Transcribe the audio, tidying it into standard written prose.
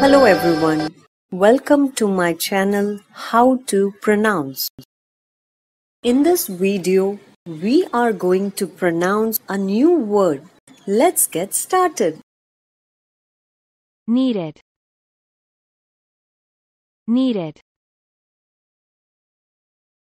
Hello everyone, welcome to my channel How to Pronounce. In this video, we are going to pronounce a new word. Let's get started. Needed. Needed.